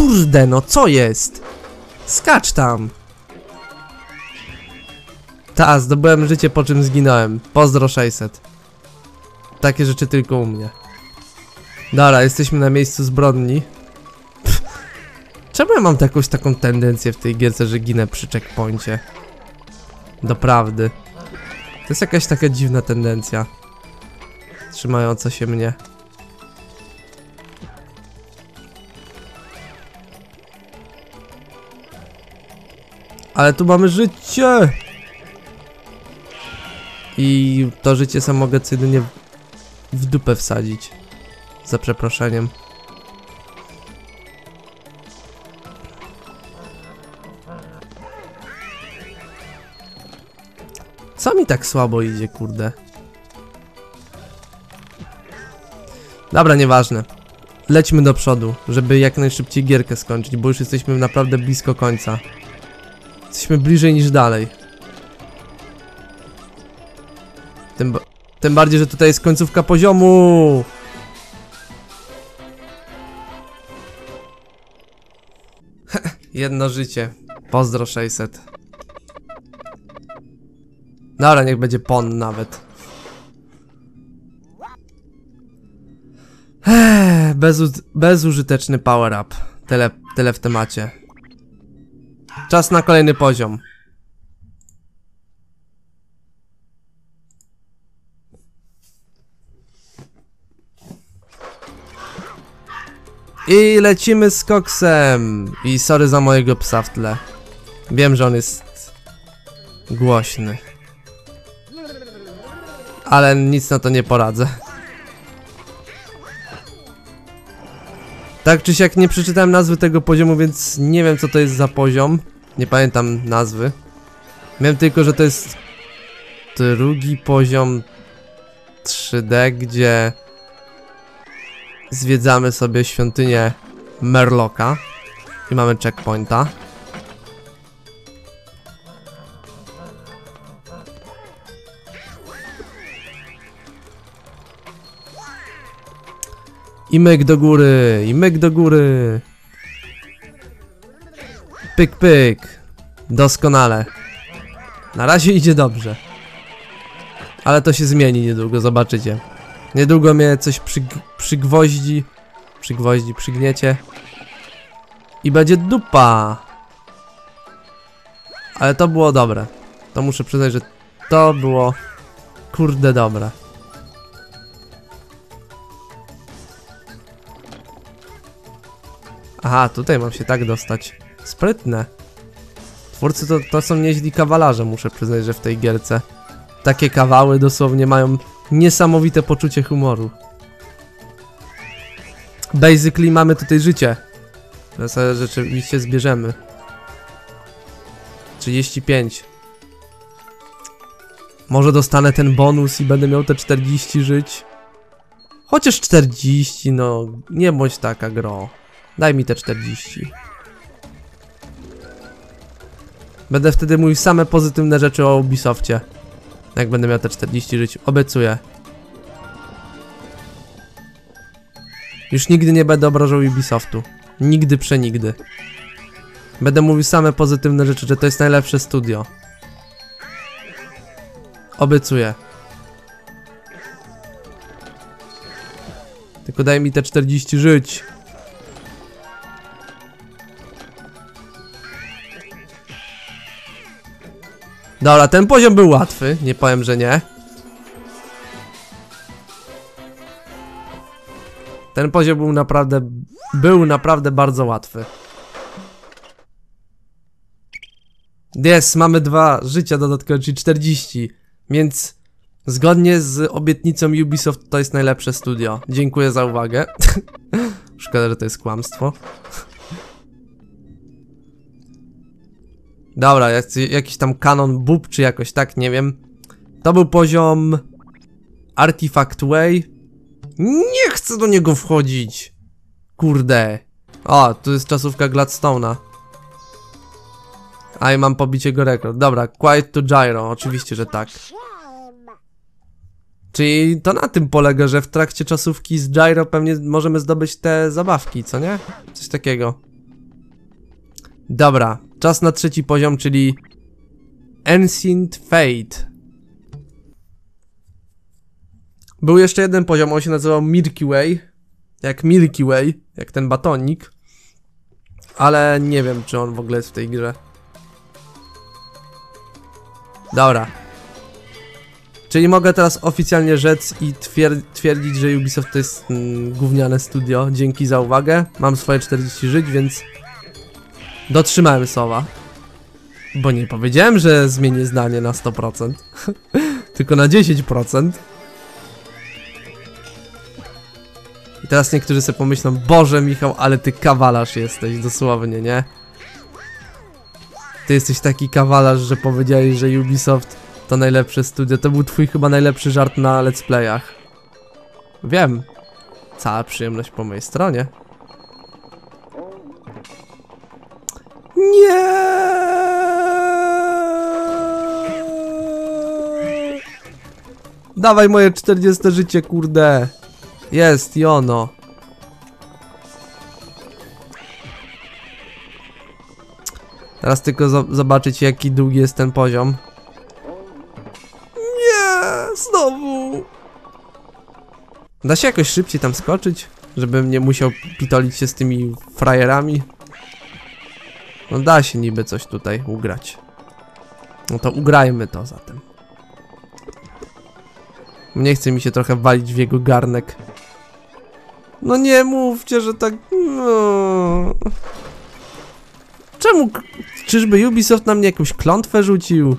Kurde, no co jest? Skacz tam! Ta, zdobyłem życie, po czym zginąłem. Pozdro 600. Takie rzeczy tylko u mnie. Dobra, jesteśmy na miejscu zbrodni. Pff, czemu ja mam jakąś taką tendencję w tej gierce, że ginę przy checkpoincie? Doprawdy. To jest jakaś taka dziwna tendencja. Trzymająca się mnie. Ale tu mamy życie! I to życie sam mogę jedynie w dupę wsadzić. Za przeproszeniem. Co mi tak słabo idzie, kurde? Dobra, nieważne. Lećmy do przodu, żeby jak najszybciej gierkę skończyć, bo już jesteśmy naprawdę blisko końca. Jesteśmy bliżej niż dalej. Tym bardziej, że tutaj jest końcówka poziomu. Jedno życie. Pozdro 600. Dobra, niech będzie pon nawet. Bezużyteczny power up. Tyle w temacie. Czas na kolejny poziom. I lecimy z koksem. I sorry za mojego psa w tle. Wiem, że on jest głośny. Ale nic na to nie poradzę. Tak czy siak nie przeczytałem nazwy tego poziomu, więc nie wiem, co to jest za poziom. Nie pamiętam nazwy. Wiem tylko, że to jest drugi poziom 3D, gdzie zwiedzamy sobie świątynię Merlocka i mamy checkpointa. I myk do góry, i myk do góry. Pyk, pyk. Doskonale. Na razie idzie dobrze. Ale to się zmieni niedługo, zobaczycie. Niedługo mnie coś przygniecie. I będzie dupa. Ale to było dobre. To muszę przyznać, że to było kurde dobre. Aha, tutaj mam się tak dostać. Sprytne. Twórcy to są nieźli kawalarze, muszę przyznać, że w tej gierce. Takie kawały dosłownie mają niesamowite poczucie humoru. Basically mamy tutaj życie. To sobie rzeczywiście zbierzemy. 35. Może dostanę ten bonus i będę miał te 40 żyć. Chociaż 40, no nie bądź taka, gro. Daj mi te 40. Będę wtedy mówił same pozytywne rzeczy o Ubisoftie. Jak będę miał te 40 żyć, obiecuję. Już nigdy nie będę obrażał Ubisoftu. Nigdy, przenigdy. Będę mówił same pozytywne rzeczy, że to jest najlepsze studio. Obiecuję. Tylko daj mi te 40 żyć. Dobra, ten poziom był łatwy, nie powiem, że nie. Ten poziom był naprawdę bardzo łatwy. Jest, mamy 2 życia dodatkowe, czyli 40. Więc zgodnie z obietnicą Ubisoft to jest najlepsze studio. Dziękuję za uwagę. Szkoda, że to jest kłamstwo. Dobra, jakiś tam kanon bub, czy jakoś tak, nie wiem. To był poziom Artifact Way. Nie chcę do niego wchodzić. Kurde. O, tu jest czasówka Gladstone'a. A i mam pobicie go rekord. Dobra, Quiet to Gyro, oczywiście, że tak. Czyli to na tym polega, że w trakcie czasówki z Gyro pewnie możemy zdobyć te zabawki, co nie? Coś takiego. Dobra, czas na trzeci poziom, czyli Ancient Fate. Był jeszcze jeden poziom, on się nazywał Milky Way, jak ten batonik. Ale nie wiem, czy on w ogóle jest w tej grze. Dobra. Czyli mogę teraz oficjalnie rzec i twierdzić, że Ubisoft to jest gówniane studio. Dzięki za uwagę. Mam swoje 40 żyć, więc dotrzymałem słowa. Bo nie powiedziałem, że zmienię zdanie na 100%. Tylko na 10%. I teraz niektórzy sobie pomyślą, Boże Michał, ale ty kawalarz jesteś, dosłownie, nie? Ty jesteś taki kawalarz, że powiedziałeś, że Ubisoft to najlepsze studio. To był twój chyba najlepszy żart na let's playach. Wiem. Cała przyjemność po mojej stronie. Nie. Dawaj moje 40 życie, kurde. Jest i ono. Teraz tylko zobaczyć, jaki długi jest ten poziom. Nie, znowu. Da się jakoś szybciej tam skoczyć, żebym nie musiał pitolić się z tymi frajerami. No da się niby coś tutaj ugrać. No to ugrajmy to zatem. Nie chce mi się trochę walić w jego garnek. No nie mówcie, że tak... No. Czemu... Czyżby Ubisoft na mnie jakąś klątwę rzucił?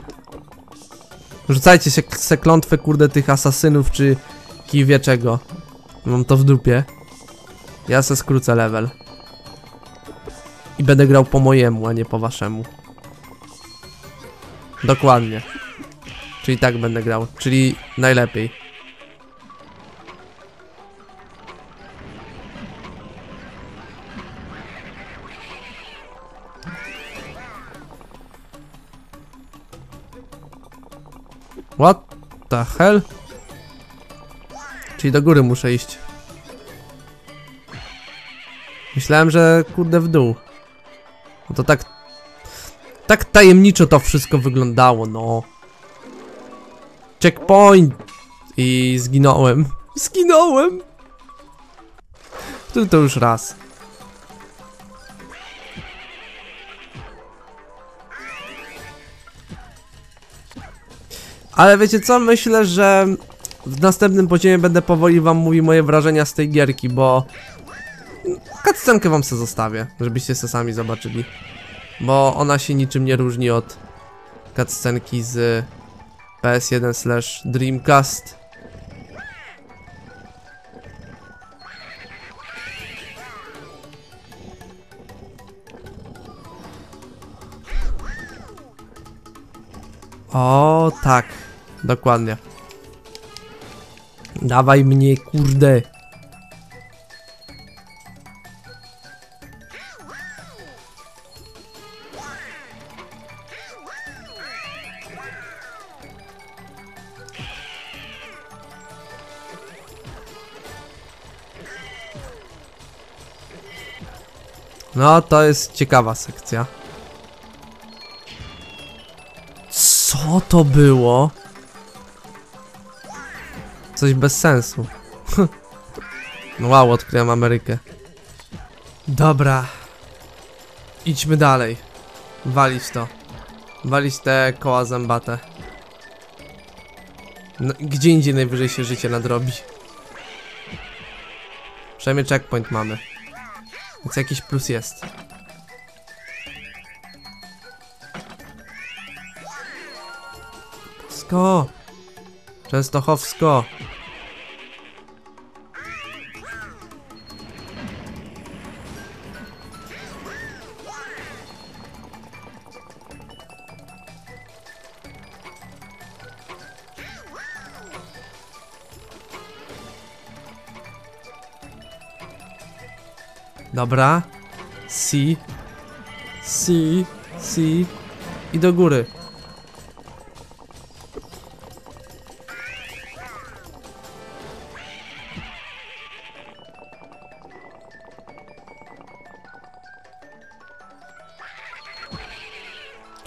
Rzucajcie se klątwę, kurde, tych asasynów, czy... Kiwie czego. Mam to w dupie. Ja se skrócę level. I będę grał po mojemu, a nie po waszemu. Dokładnie. Czyli tak będę grał, czyli najlepiej. What the hell? Czyli do góry muszę iść. Myślałem, że kurde w dół. No to tak... Tak tajemniczo to wszystko wyglądało, no. Checkpoint! I zginąłem. Zginąłem! Który to już raz. Ale wiecie co? Myślę, że w następnym poziomie będę powoli wam mówił moje wrażenia z tej gierki, bo... Cutscenkę wam se zostawię, żebyście se sami zobaczyli. Bo ona się niczym nie różni od cutscenki z PS1/Dreamcast. O tak, dokładnie. Dawaj mnie, kurde. No to jest ciekawa sekcja. Co to było? Coś bez sensu. Wow, odkryłem Amerykę. Dobra. Idźmy dalej. Walić to. Walić te koła zębate. No, gdzie indziej najwyżej się życie nadrobi. Przynajmniej checkpoint mamy. Więc jakiś plus jest. Polsko! Częstochowsko! Dobra, si i do góry.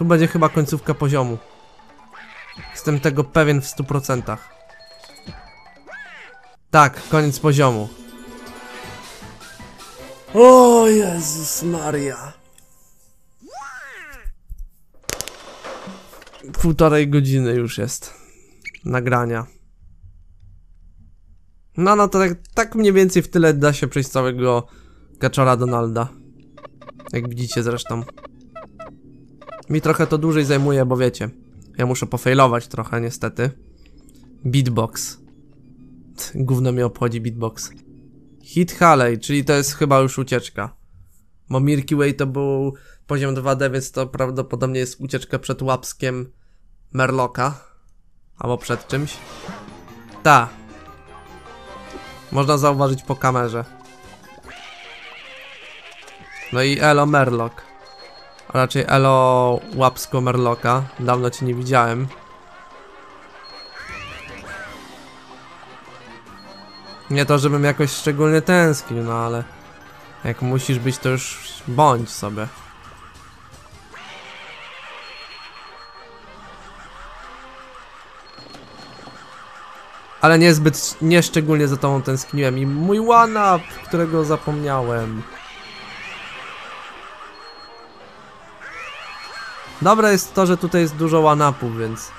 Tu będzie chyba końcówka poziomu. Jestem tego pewien w 100%. Tak, koniec poziomu. O Jezus Maria. 1,5 godziny już jest nagrania. No, no to tak mniej więcej w tyle da się przejść całego Kaczora Donalda. Jak widzicie zresztą. Mi trochę to dłużej zajmuje, bo wiecie, ja muszę pofailować trochę niestety. Beatbox. Gówno mnie obchodzi beatbox. Hit Haley, czyli to jest chyba już ucieczka. Bo Milky Way to był poziom 2D, więc to prawdopodobnie jest ucieczka przed łapskiem Merlocka. Albo przed czymś. Ta. Można zauważyć po kamerze. No i elo Merlock. A raczej elo łapsko Merlocka. Dawno cię nie widziałem. Nie to, żebym jakoś szczególnie tęsknił, no ale... Jak musisz być, to już bądź sobie. Ale nieszczególnie za tobą tęskniłem. I mój one-up, którego zapomniałem. Dobre jest to, że tutaj jest dużo one-upów, więc...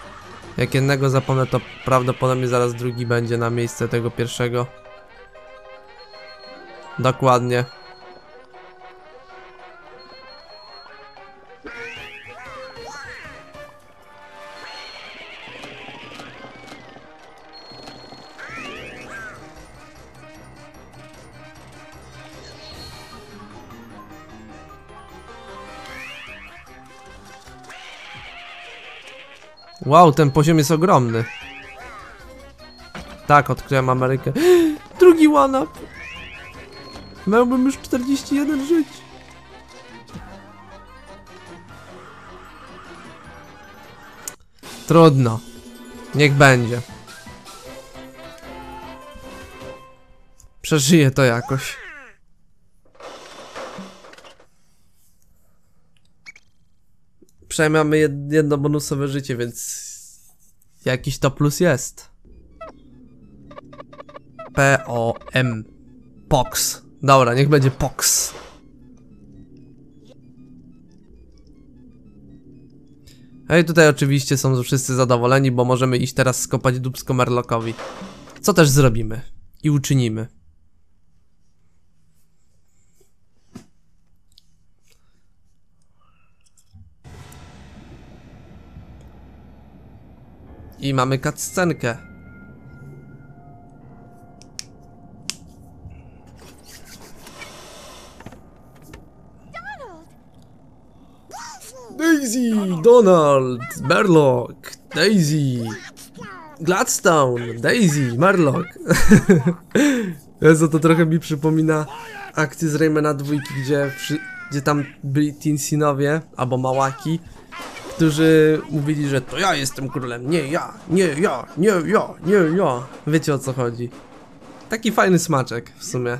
Jak jednego zapomnę, to prawdopodobnie zaraz drugi będzie na miejsce tego pierwszego. Dokładnie. Wow, ten poziom jest ogromny. Tak, odkryłem Amerykę. Drugi one-up. Miałbym już 41 żyć. Trudno. Niech będzie. Przeżyję to jakoś. Przynajmniej mamy jedno bonusowe życie, więc... Jakiś to plus jest. P-O-M. Pox. Dobra, niech będzie Pox. Ej, tutaj oczywiście są wszyscy zadowoleni, bo możemy iść teraz skopać dupsko Merlockowi. Co też zrobimy. I uczynimy. I mamy cutscenkę. Daisy, Donald, Merlock, Daisy, Gladstone, Daisy, Merlock. Jezu, to trochę mi przypomina akcję z Raymana 2, gdzie tam byli Tinsinowie, albo Małaki, którzy mówili, że to ja jestem królem, nie ja, nie ja, nie ja, nie ja. Wiecie o co chodzi. Taki fajny smaczek w sumie.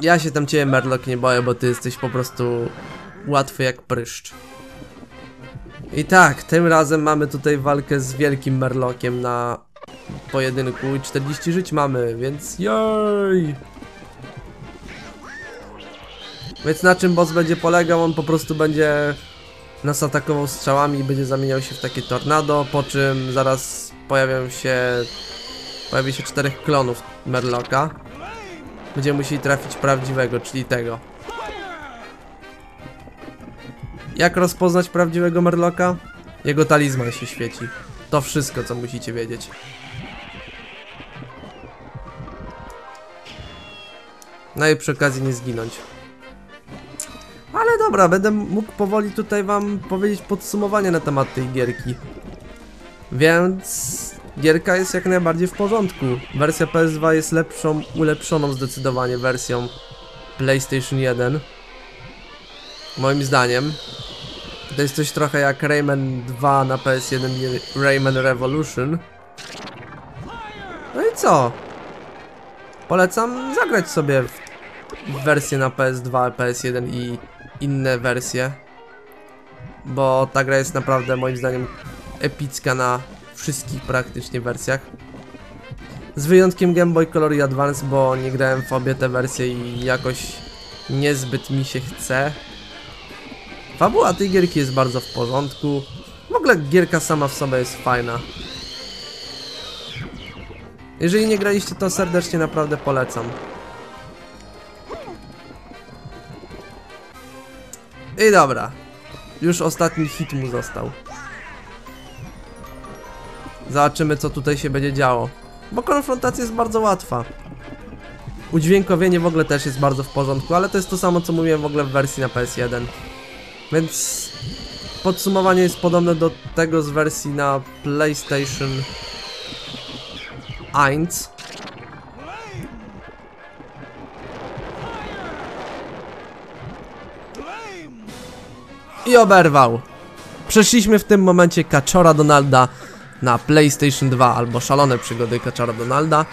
Ja się tam ciebie, Merlock, nie boję, bo ty jesteś po prostu łatwy jak pryszcz. I tak, tym razem mamy tutaj walkę z wielkim Merlockiem na pojedynku i 40 żyć mamy, więc jej! Więc na czym boss będzie polegał? On po prostu będzie nas atakował strzałami i będzie zamieniał się w takie tornado, po czym zaraz pojawi się 4 klonów Merlocka. Będziemy musieli trafić prawdziwego, czyli tego. Jak rozpoznać prawdziwego Merlocka? Jego talizman się świeci. To wszystko, co musicie wiedzieć. No i przy okazji nie zginąć. Ale dobra, będę mógł powoli tutaj wam powiedzieć podsumowanie na temat tej gierki. Więc... Gierka jest jak najbardziej w porządku. Wersja PS2 jest lepszą, ulepszoną zdecydowanie wersją PlayStation 1. Moim zdaniem. To jest coś trochę jak Rayman 2 na PS1 i Rayman Revolution. No i co? Polecam zagrać sobie w wersję na PS2, PS1 i inne wersje. Bo ta gra jest naprawdę moim zdaniem epicka na wszystkich praktycznie wersjach. Z wyjątkiem Game Boy Color i Advance, bo nie grałem w obie te wersje i jakoś niezbyt mi się chce. Fabuła tej gierki jest bardzo w porządku. W ogóle gierka sama w sobie jest fajna. Jeżeli nie graliście, to serdecznie naprawdę polecam. I dobra. Już ostatni hit mu został. Zobaczymy, co tutaj się będzie działo. Bo konfrontacja jest bardzo łatwa. Udźwiękowienie w ogóle też jest bardzo w porządku, ale to jest to samo, co mówiłem w ogóle w wersji na PS1. Więc podsumowanie jest podobne do tego z wersji na PlayStation 1. I oberwał. Przeszliśmy w tym momencie Kaczora Donalda na PlayStation 2 albo Szalone Przygody Kaczora Donalda.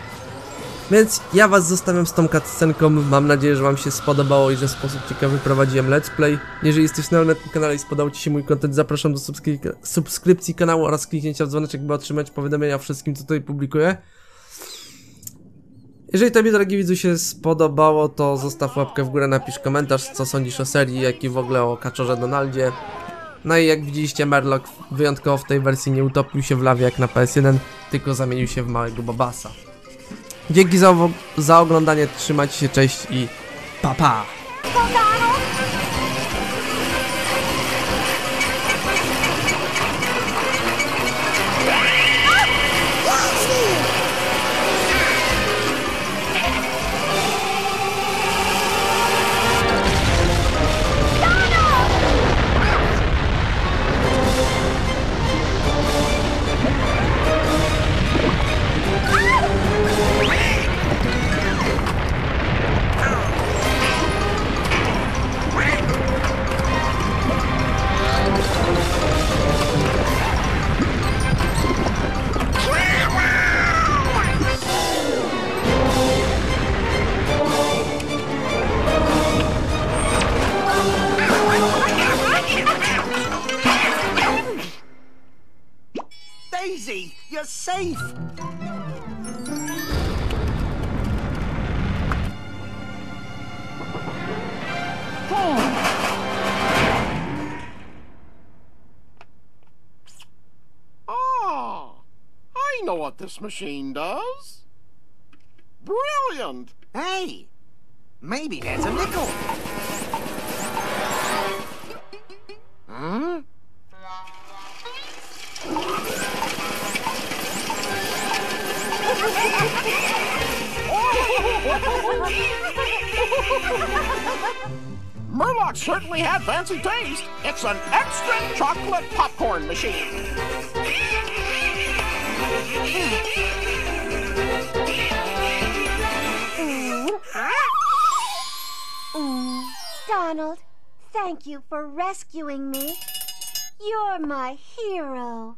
Więc ja was zostawiam z tą cutscenką. Mam nadzieję, że wam się spodobało i że w sposób ciekawy prowadziłem let's play. Jeżeli jesteś na tym kanale i spodobał ci się mój content, zapraszam do subskrypcji kanału oraz kliknięcia w dzwoneczek, by otrzymać powiadomienia o wszystkim, co tutaj publikuję. Jeżeli tobie, drogi widzu, się spodobało, to zostaw łapkę w górę, napisz komentarz, co sądzisz o serii, jak i w ogóle o Kaczorze Donaldzie. No i jak widzieliście, Merlock wyjątkowo w tej wersji nie utopił się w lawie jak na PS1, tylko zamienił się w małego Bobasa. Dzięki za oglądanie, trzymajcie się, cześć i pa pa! Daisy, you're safe! Oh, I know what this machine does. Brilliant! Hey, maybe that's a nickel. Huh? Merlock certainly had fancy taste. It's an extra chocolate popcorn machine. Donald, thank you for rescuing me. You're my hero.